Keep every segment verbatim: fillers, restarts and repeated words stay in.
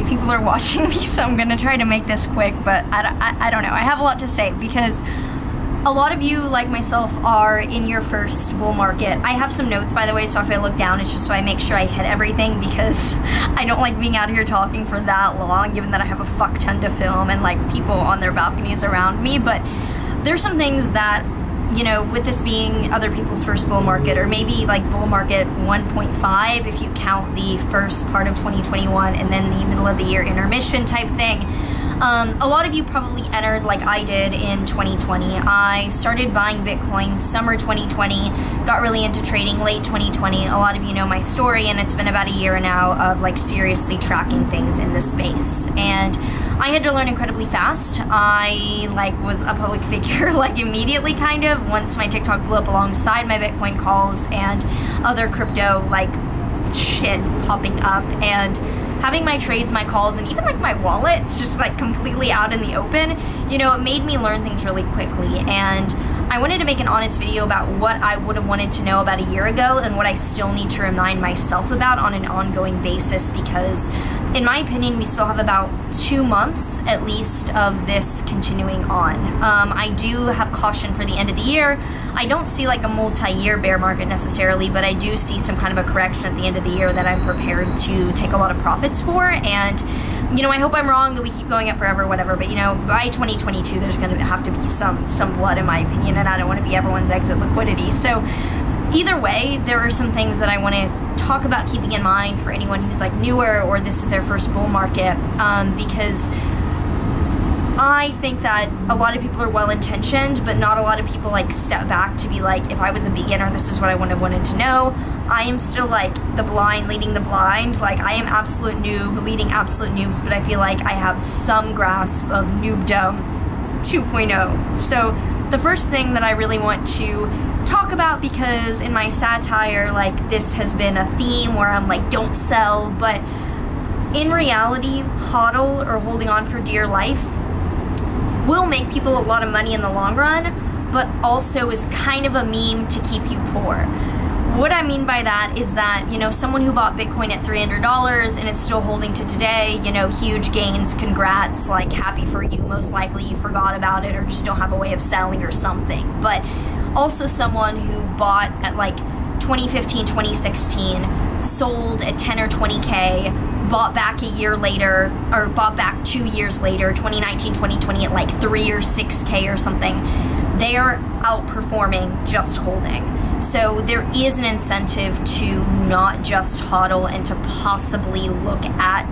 okay, people are watching me, so I'm gonna try to make this quick, but I, I, I don't know. I have a lot to say because a lot of you, like myself, are in your first bull market. I have some notes, by the way, so if I look down, it's just so I make sure I hit everything because I don't like being out here talking for that long, given that I have a fuck ton to film and like people on their balconies around me. But there's some things that, you know, with this being other people's first bull market, or maybe like bull market one point five if you count the first part of twenty twenty-one and then the middle of the year intermission type thing. Um, a lot of you probably entered like I did in twenty twenty. I started buying Bitcoin summer twenty twenty, got really into trading late twenty twenty. A lot of you know my story, and it's been about a year now of like seriously tracking things in this space. And I had to learn incredibly fast. I like was a public figure like immediately, kind of, once my TikTok blew up alongside my Bitcoin calls and other crypto like shit popping up. And having my trades, my calls, and even like my wallets just like completely out in the open, you know, it made me learn things really quickly. And I wanted to make an honest video about what I would have wanted to know about a year ago and what I still need to remind myself about on an ongoing basis, because in my opinion, we still have about two months at least of this continuing on. Um, I do have caution for the end of the year. I don't see like a multi-year bear market necessarily, but I do see some kind of a correction at the end of the year that I'm prepared to take a lot of profits for. And you know, I hope I'm wrong that we keep going up forever, whatever, but you know, by twenty twenty-two there's gonna have to be some some blood, in my opinion, and I don't want to be everyone's exit liquidity. So either way, there are some things that I want to talk about keeping in mind for anyone who's like newer or this is their first bull market, um, because I think that a lot of people are well-intentioned, but not a lot of people like step back to be like, if I was a beginner, this is what I would have wanted to know. I am still like the blind leading the blind. Like, I am absolute noob leading absolute noobs, but I feel like I have some grasp of noobdom two point oh. So the first thing that I really want to talk about, because in my satire, like this has been a theme where I'm like, don't sell, but in reality, hodl, or holding on for dear life, will make people a lot of money in the long run, but also is kind of a meme to keep you poor. What I mean by that is that, you know, someone who bought Bitcoin at three hundred dollars and is still holding to today, you know, huge gains, congrats, like happy for you, most likely you forgot about it or just don't have a way of selling or something. But also someone who bought at like twenty fifteen, twenty sixteen, sold at ten or twenty K, bought back a year later, or bought back two years later, twenty nineteen, twenty twenty, at like three or six K or something, they are outperforming just holding. So there is an incentive to not just hodl and to possibly look at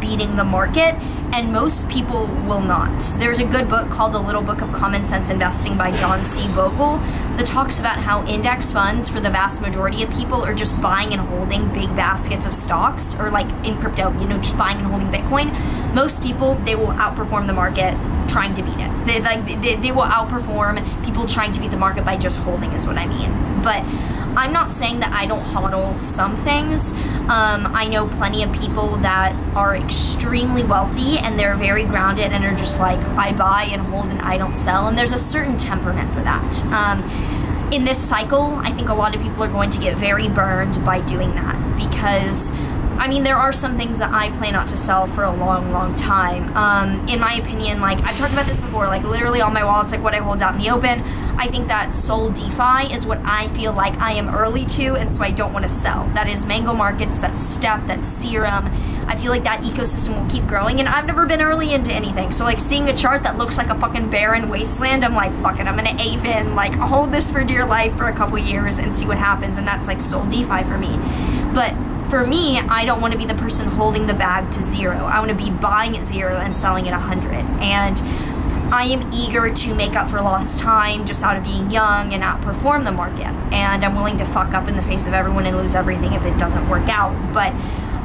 beating the market, and most people will not. There's a good book called The Little Book of Common Sense Investing by John C. Bogle that talks about how index funds for the vast majority of people are just buying and holding big baskets of stocks, or like in crypto, you know, just buying and holding Bitcoin. Most people, they will outperform the market trying to beat it. They, like, they, they will outperform people trying to beat the market by just holding, is what I mean. But I'm not saying that I don't hodl some things. Um, I know plenty of people that are extremely wealthy and they're very grounded and are just like, I buy and hold and I don't sell. And there's a certain temperament for that. Um, in this cycle, I think a lot of people are going to get very burned by doing that, because I mean, there are some things that I plan not to sell for a long, long time. Um, in my opinion, like, I've talked about this before, like, literally on my wallets, like, what I hold out in the open. I think that Sol DeFi is what I feel like I am early to, and so I don't want to sell. That is Mango Markets, that's Step, that's Serum. I feel like that ecosystem will keep growing, and I've never been early into anything. So, like, seeing a chart that looks like a fucking barren wasteland, I'm like, fuck it, I'm gonna ave in, like, hold this for dear life for a couple years and see what happens, and that's, like, Sol DeFi for me. But for me, I don't want to be the person holding the bag to zero. I want to be buying at zero and selling at a hundred. And I am eager to make up for lost time just out of being young and outperform the market. And I'm willing to fuck up in the face of everyone and lose everything if it doesn't work out. But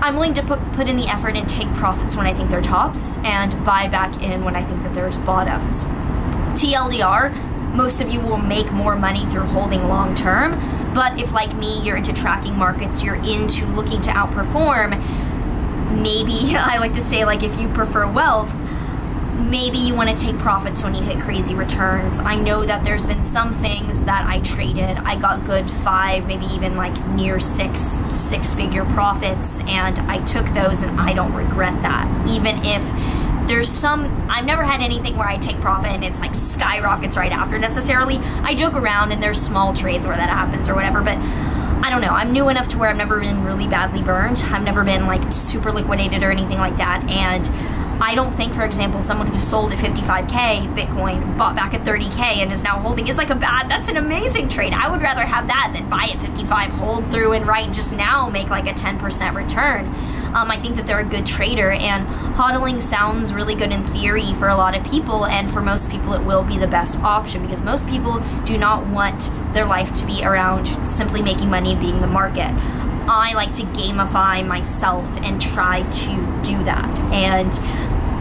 I'm willing to put in the effort and take profits when I think they're tops and buy back in when I think that there's bottoms. T L D R. Most of you will make more money through holding long term, but if like me, you're into tracking markets, you're into looking to outperform, maybe, I like to say, like, if you prefer wealth, maybe you want to take profits when you hit crazy returns. I know that there's been some things that I traded. I got good five, maybe even like near six, six figure profits, and I took those and I don't regret that. Even if there's some, I've never had anything where I take profit and it's like skyrockets right after necessarily. I joke around and there's small trades where that happens or whatever, but I don't know, I'm new enough to where I've never been really badly burned. I've never been like super liquidated or anything like that. And I don't think, for example, someone who sold at fifty-five K Bitcoin, bought back at thirty K and is now holding, it's like a bad, that's an amazing trade. I would rather have that than buy at fifty-five, hold through and right just now make like a ten percent return. Um, I think that they're a good trader, and hodling sounds really good in theory for a lot of people, and for most people it will be the best option because most people do not want their life to be around simply making money and being the market. I like to gamify myself and try to do that, and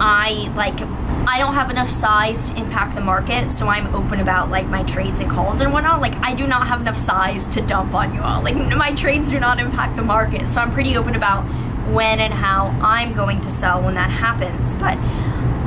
I like I don't have enough size to impact the market, so I'm open about like my trades and calls and whatnot. Like, I do not have enough size to dump on you all. Like, my trades do not impact the market, so I'm pretty open about when and how I'm going to sell when that happens. But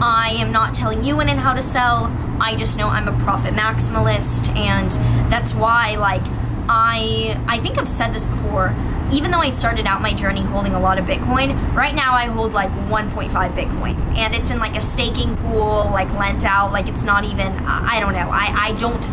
I am not telling you when and how to sell. I just know I'm a profit maximalist, and that's why, like, I I think I've said this before. Even though I started out my journey holding a lot of Bitcoin, right now I hold like one point five Bitcoin, and it's in like a staking pool, like lent out, like it's not even, I don't know, I, I don't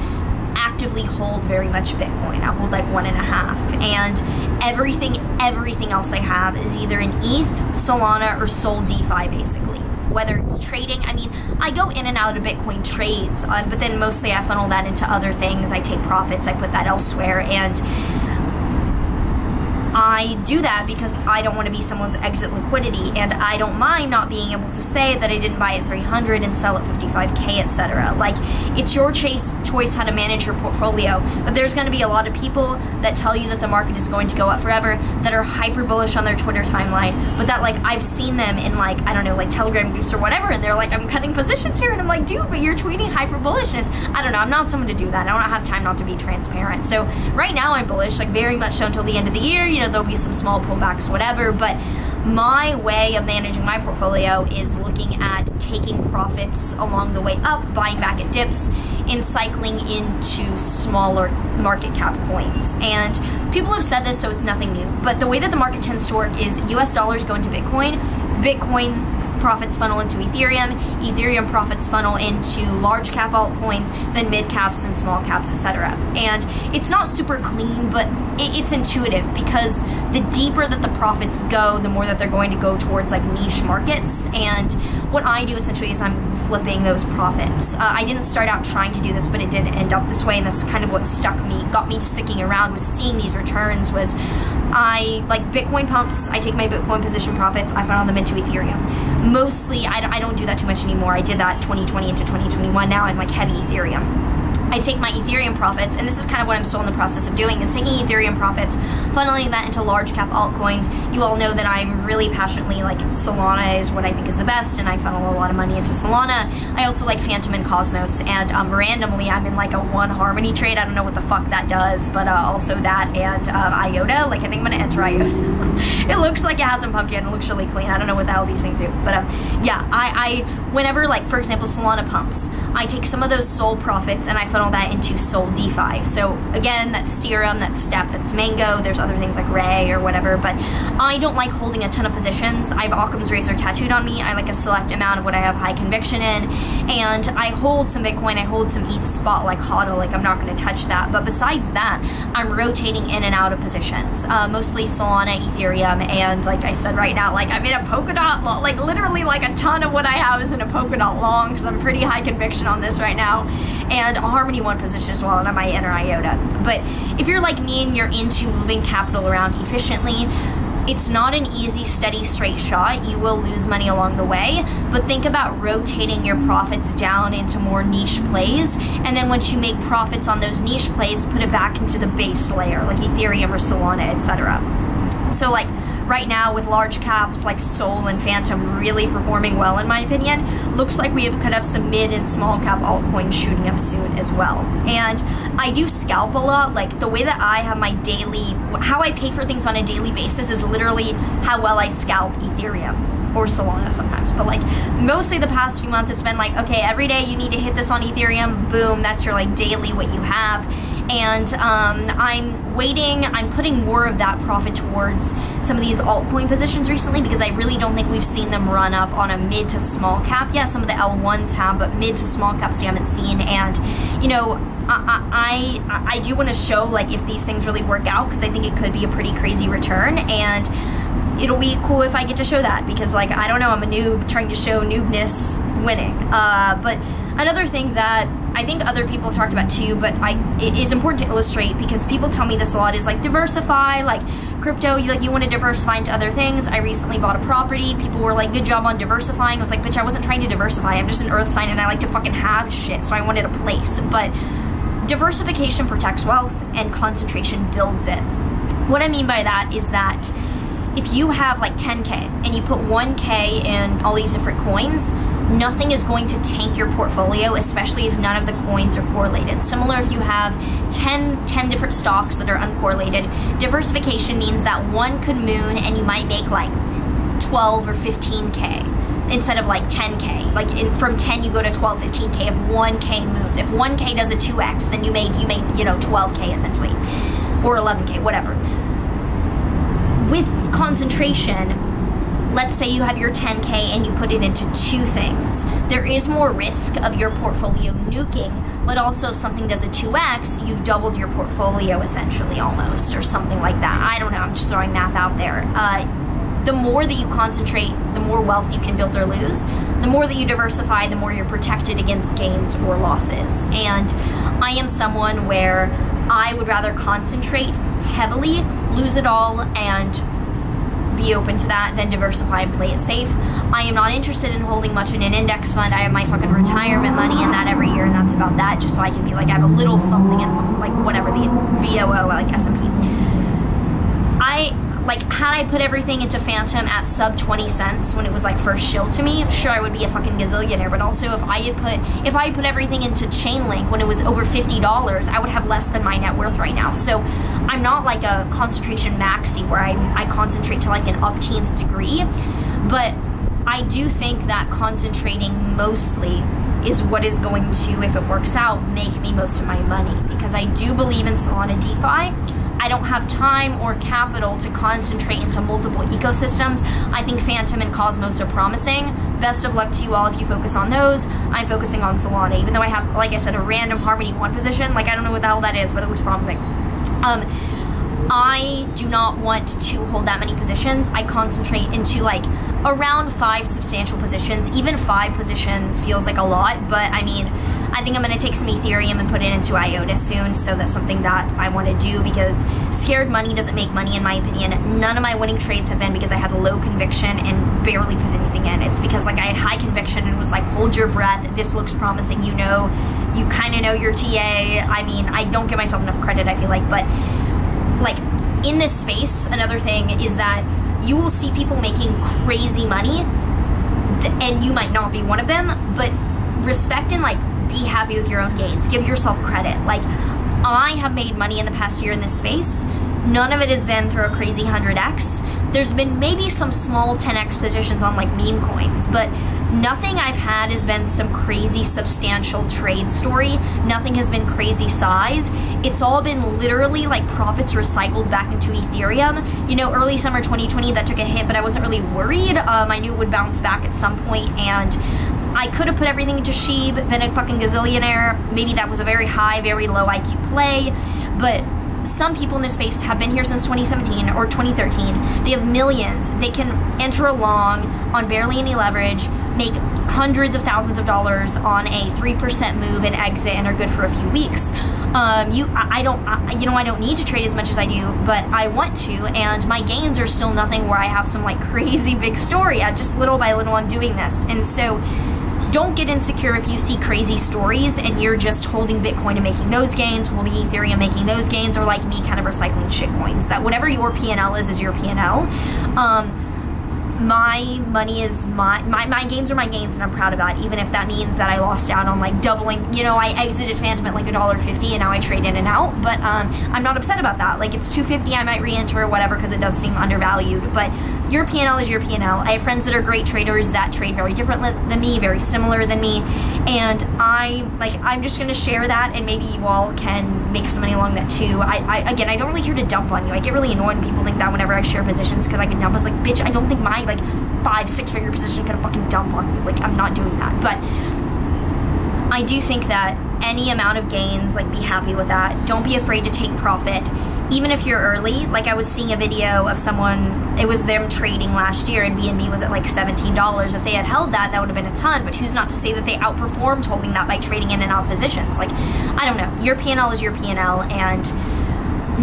actively hold very much Bitcoin. I hold like one and a half, and everything, everything else I have is either in E T H, Solana, or Sol DeFi basically. Whether it's trading, I mean, I go in and out of Bitcoin trades, uh, but then mostly I funnel that into other things. I take profits, I put that elsewhere, and I do that because I don't want to be someone's exit liquidity, and I don't mind not being able to say that I didn't buy at three hundred and sell at fifty-five K, et cetera. Like, it's your choice choice how to manage your portfolio, but there's going to be a lot of people that tell you that the market is going to go up forever, that are hyper bullish on their Twitter timeline, but that, like, I've seen them in, like, I don't know, like Telegram groups or whatever, and they're like, I'm cutting positions here, and I'm like, dude, but you're tweeting hyper bullishness. I don't know, I'm not someone to do that. I don't have time not to be transparent. So right now I'm bullish, like very much so until the end of the year. You You know, there'll be some small pullbacks, whatever, but my way of managing my portfolio is looking at taking profits along the way up, buying back at dips, and cycling into smaller market cap coins. And people have said this, so it's nothing new, but the way that the market tends to work is U S dollars go into Bitcoin, Bitcoin profits funnel into Ethereum, Ethereum profits funnel into large cap altcoins, then mid caps, then small caps, et cetera. And it's not super clean, but it's intuitive because the deeper that the profits go, the more that they're going to go towards like niche markets. And what I do essentially is I'm flipping those profits. Uh, I didn't start out trying to do this, but it did end up this way, and that's kind of what stuck me, got me sticking around with seeing these returns was I like Bitcoin pumps, I take my Bitcoin position profits, I funnel them into Ethereum. Mostly, I, I don't do that too much anymore. I did that twenty twenty into twenty twenty-one. Now I'm like heavy Ethereum. I take my Ethereum profits, and this is kind of what I'm still in the process of doing, is taking Ethereum profits, funneling that into large cap altcoins. You all know that I'm really passionately like Solana is what I think is the best, and I funnel a lot of money into Solana. I also like Fantom and Cosmos, and um, randomly I'm in like a one Harmony trade. I don't know what the fuck that does, but uh, also that and um, I O T A. Like, I think I'm gonna enter I O T A. It looks like it hasn't pumped yet, and it looks really clean. I don't know what the hell these things do, but uh, yeah, I, I whenever, like, for example, Solana pumps, I take some of those Sol profits and I funnel that into Sol DeFi. So again, that's Serum, that's Step, that's Mango. There's other things like Ray or whatever, but I don't like holding a ton of positions. I have Occam's razor tattooed on me. I like a select amount of what I have high conviction in, and I hold some Bitcoin, I hold some E T H spot like hodl. Like, I'm not going to touch that, but besides that, I'm rotating in and out of positions, uh, mostly Solana, Ethereum, and like I said, right now, like, I'm in a Polka Dot, like literally like a ton of what I have is in a Polka Dot long because I'm pretty high conviction on this right now, and a Harmony one position as well, and I might enter I O T A. But if you're like me and you're into moving capital around efficiently, it's not an easy, steady, straight shot. You will lose money along the way, but think about rotating your profits down into more niche plays, and then once you make profits on those niche plays, put it back into the base layer, like Ethereum or Solana, et cetera. So like, right now with large caps like Sol and Fantom really performing well in my opinion, looks like we have, could have some mid and small cap altcoins shooting up soon as well. And I do scalp a lot. Like, the way that I have my daily, how I pay for things on a daily basis is literally how well I scalp Ethereum. or Solana sometimes, but like mostly the past few months it's been like, okay, every day you need to hit this on Ethereum, boom, that's your like daily what you have. And um, I'm waiting, I'm putting more of that profit towards some of these altcoin positions recently because I really don't think we've seen them run up on a mid to small cap. Yeah, some of the L ones have, but mid to small caps you haven't seen. And you know, I, I, I do want to show like if these things really work out, because I think it could be a pretty crazy return, and it'll be cool if I get to show that, because like, I don't know, I'm a noob trying to show noobness winning. Uh, but another thing that I think other people have talked about too, but I, it is important to illustrate because people tell me this a lot, is like diversify, like crypto, you like you want to diversify into other things. I recently bought a property. People were like, good job on diversifying. I was like, bitch, I wasn't trying to diversify. I'm just an earth sign and I like to fucking have shit. So I wanted a place. But diversification protects wealth and concentration builds it. What I mean by that is that if you have like ten K and you put one K in all these different coins, nothing is going to tank your portfolio, especially if none of the coins are correlated. Similar if you have ten, ten different stocks that are uncorrelated, diversification means that one could moon and you might make like twelve or fifteen K instead of like ten K. Like in, from ten you go to twelve, fifteen K if one K moons. If one K does a two X, then you made, you made, you know, twelve K essentially, or eleven K, whatever. With concentration, let's say you have your ten K and you put it into two things. There is more risk of your portfolio nuking, but also if something does a two X, you've doubled your portfolio essentially almost, or something like that. I don't know, I'm just throwing math out there. Uh, the more that you concentrate, the more wealth you can build or lose. The more that you diversify, the more you're protected against gains or losses. And I am someone where I would rather concentrate heavily, lose it all, and be open to that, then diversify and play it safe. I am not interested in holding much in an index fund. I have my fucking retirement money in that every year, and that's about that, just so I can be like, I have a little something in some, like whatever, the V O O, like S and P. I, like, had I put everything into Fantom at sub twenty cents when it was like first shilled to me, sure, I would be a fucking gazillionaire, but also if I had put, if I had put everything into Chainlink when it was over fifty dollars, I would have less than my net worth right now. So I'm not like a concentration maxi where I, I concentrate to like an up teens degree, but I do think that concentrating mostly is what is going to, if it works out, make me most of my money, because I do believe in Solana DeFi. I don't have time or capital to concentrate into multiple ecosystems. I think Fantom and Cosmos are promising. Best of luck to you all if you focus on those. I'm focusing on Solana, even though I have, like I said, a random Harmony one position. Like, I don't know what the hell that is, but it looks promising. Um, I do not want to hold that many positions. I concentrate into like around five substantial positions. Even five positions feels like a lot, but I mean, I think I'm gonna take some Ethereum and put it into I O T A soon, so that's something that I wanna do, because scared money doesn't make money in my opinion. None of my winning trades have been because I had low conviction and barely put anything in. It's because like I had high conviction and was like, hold your breath, this looks promising, you know, you kinda know your T A. I mean, I don't give myself enough credit, I feel like, but like in this space, another thing is that you will see people making crazy money and you might not be one of them, but respect and like be happy with your own gains. Give yourself credit. Like, I have made money in the past year in this space. None of it has been through a crazy one hundred X. There's been maybe some small ten X positions on like meme coins, but nothing I've had has been some crazy substantial trade story. Nothing has been crazy size. It's all been literally like profits recycled back into Ethereum. You know, early summer twenty twenty, that took a hit, but I wasn't really worried. Um, I knew it would bounce back at some point, and I could have put everything into S H I B, been a fucking gazillionaire. Maybe that was a very high, very low I Q play, but some people in this space have been here since twenty seventeen or twenty thirteen. They have millions. They can enter a long on barely any leverage, make hundreds of thousands of dollars on a three percent move and exit, and are good for a few weeks. Um, you, I, I don't, I, you know, I don't need to trade as much as I do, but I want to, and my gains are still nothing where I have some like crazy big story. I just little by little I'm doing this, and so don't get insecure if you see crazy stories and you're just holding Bitcoin and making those gains, holding Ethereum, making those gains, or like me, kind of recycling shitcoins. That whatever your P N L is, is your P N L. Um, my money is my, my, my gains are my gains, and I'm proud of that, even if that means that I lost out on like doubling, you know, I exited Fantom at like a dollar fifty and now I trade in and out, but um, I'm not upset about that. Like, it's two fifty, I might re-enter or whatever, because it does seem undervalued, but your P N L is your P N L. I have friends that are great traders that trade very different than me, very similar than me, and I like I'm just gonna share that, and maybe you all can make some money along that too. I, I again I don't really care to dump on you. I get really annoyed when people think that whenever I share positions, because I can dump. It's like, bitch, I don't think my like five six figure position is gonna fucking dump on you. Like, I'm not doing that. But I do think that any amount of gains, like, be happy with that. Don't be afraid to take profit. Even if you're early, like I was seeing a video of someone, it was them trading last year and B N B was at like seventeen dollars. If they had held that, that would have been a ton, but who's not to say that they outperformed holding that by trading in and out positions? Like, I don't know, your P N L is your P N L, and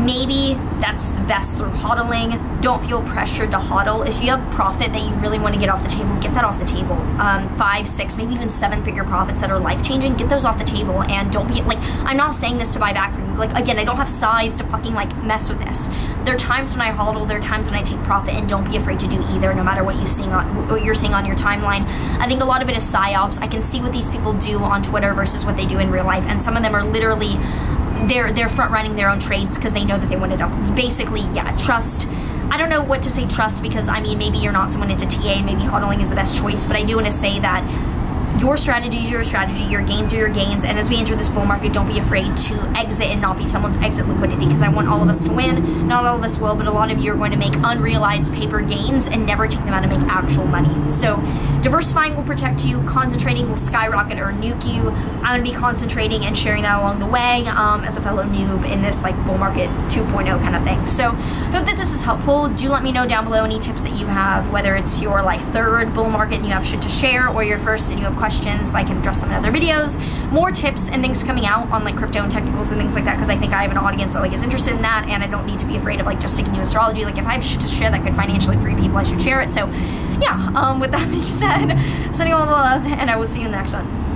maybe that's the best through hodling. Don't feel pressured to hodl. If you have profit that you really want to get off the table, get that off the table. Um, five, six, maybe even seven figure profits that are life-changing, get those off the table, and don't be, like, I'm not saying this to buy back from you. Like, again, I don't have size to fucking like mess with this. There are times when I hodl, there are times when I take profit, and don't be afraid to do either, no matter what, you seeing on, what you're seeing on your timeline. I think a lot of it is psyops. I can see what these people do on Twitter versus what they do in real life, and some of them are literally, they're, they're front-running their own trades because they know that they want to dump. Basically, yeah, trust. I don't know what to say trust, because, I mean, maybe you're not someone into T A, and maybe hodling is the best choice, but I do want to say that your strategy is your strategy, your gains are your gains, and as we enter this bull market, don't be afraid to exit and not be someone's exit liquidity, because I want all of us to win. Not all of us will, but a lot of you are going to make unrealized paper gains and never take them out and make actual money. So diversifying will protect you, concentrating will skyrocket or nuke you. I'm going to be concentrating and sharing that along the way, um, as a fellow noob in this like bull market two point oh kind of thing. So hope that this is helpful. Do let me know down below any tips that you have, whether it's your like third bull market and you have shit to share, or your first and you have questions, questions so I can address them in other videos. More tips and things coming out on like crypto and technicals and things like that, because I think I have an audience that like is interested in that, and I don't need to be afraid of like just sticking to astrology. Like, if I have shit to share that could financially free people, I should share it. So yeah, um, with that being said, sending all the love, and I will see you in the next one.